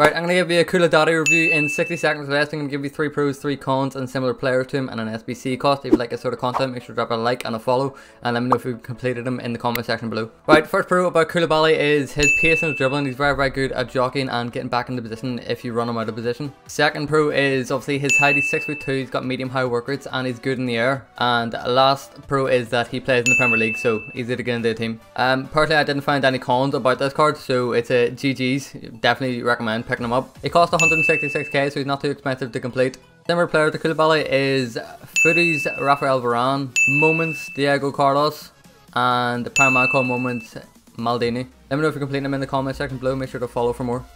Right, I'm going to give you a Koulibaly review in 60 seconds or less. I'm going to give you 3 pros, 3 cons, and similar players to him, and an SBC cost. If you like this sort of content, make sure to drop a like and a follow, and let me know if you completed them in the comment section below. Right, first pro about Koulibaly is his pace and his dribbling. He's very, very good at jockeying and getting back into position if you run him out of position. Second pro is obviously his height. He's 6'2", he's got medium high work rates, and he's good in the air. And last pro is that he plays in the Premier League, so easy to get into the team. Personally, I didn't find any cons about this card, so it's a GG's. Definitely recommend picking him up. It costs 166k, so he's not too expensive to complete. Similar player to Koulibaly is Footy's Rafael Varane, Moments Diego Carlos, and the Paramount Moments Maldini. Let me know if you complete them in the comment section below. Make sure to follow for more.